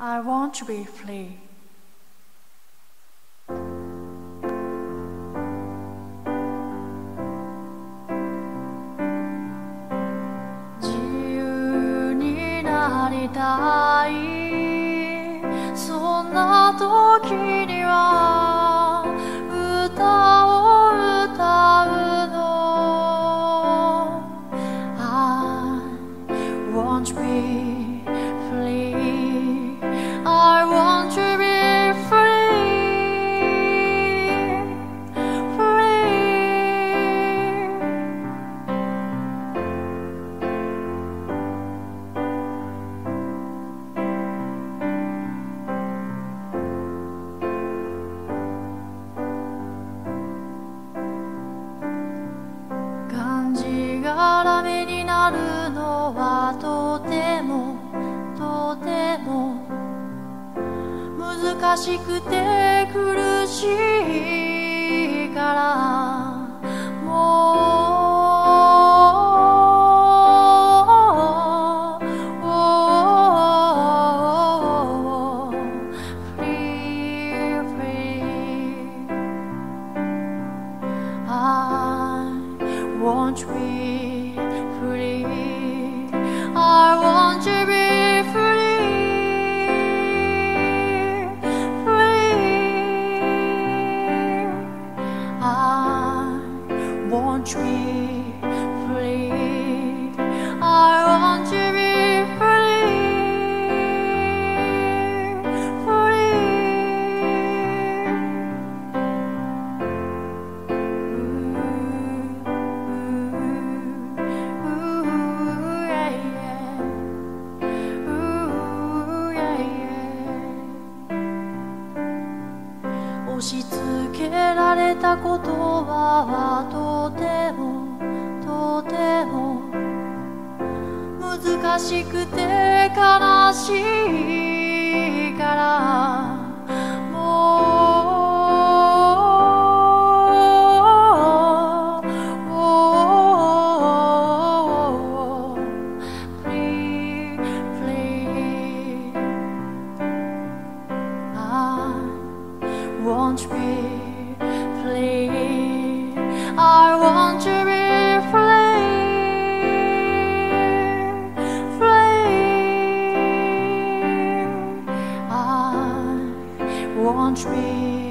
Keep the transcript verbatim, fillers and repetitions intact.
I want to be free. Won't be